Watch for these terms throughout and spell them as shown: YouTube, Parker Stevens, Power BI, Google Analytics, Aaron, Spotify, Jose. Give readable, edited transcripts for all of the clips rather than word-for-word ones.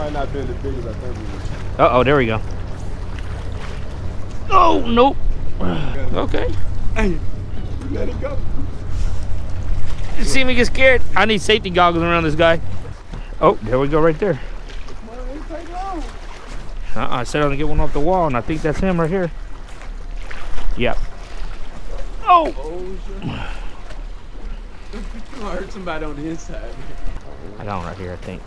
might not be as big as I think we were. Uh oh, there we go. Oh, nope. Okay. Hey, let it go. Just see me get scared. I need safety goggles around this guy. Oh, there we go right there. I said I'm gonna get one off the wall, and I think that's him right here. Yep. Oh! I heard somebody on the inside. I got one right here, I think.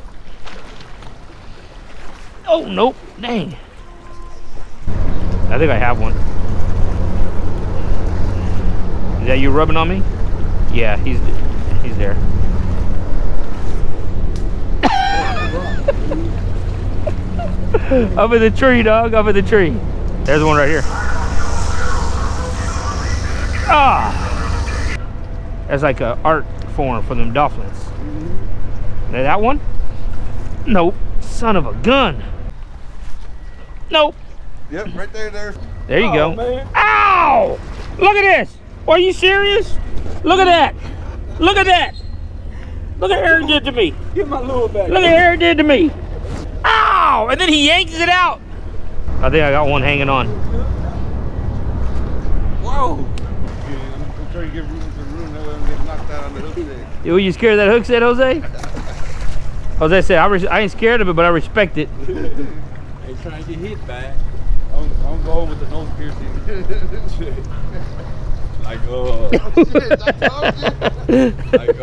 Oh, nope. Dang. I think I have one. Is that you rubbing on me? Yeah, he's there. Up in the tree, dog. Up in the tree. There's one right here. Ah, that's like an art form for them dolphins. That one? Nope. Son of a gun. Nope. Yep, right there. There you go. Man. Ow! Look at this. Are you serious? Look at that. Look at that. Look at Aaron did to me. Get my lure back. Look at Aaron did to me. Ow! And then he yanks it out. I think I got one hanging on. Whoa! I'm trying to give room to the room. That way I'm getting knocked out on the hook set. Were you scared of that hook set, Jose? Jose said, I ain't scared of it, but I respect it. Ain't trying to get hit back. I'm going with the nose piercing. Like,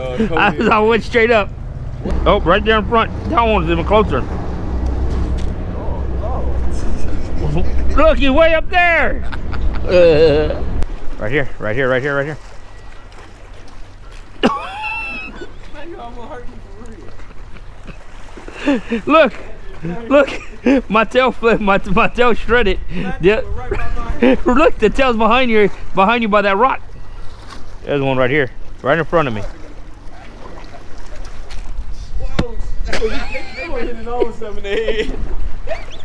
I went straight up. What? Oh, right there in front. That one's even closer. Oh, no. Look, he's way up there. Right here, right here, right here, right here. Look, look, my tail flipped, my tail shredded. Yeah. Look, the tail's behind you by that rock. There's one right here, right in front of me. They were hitting on something in the head.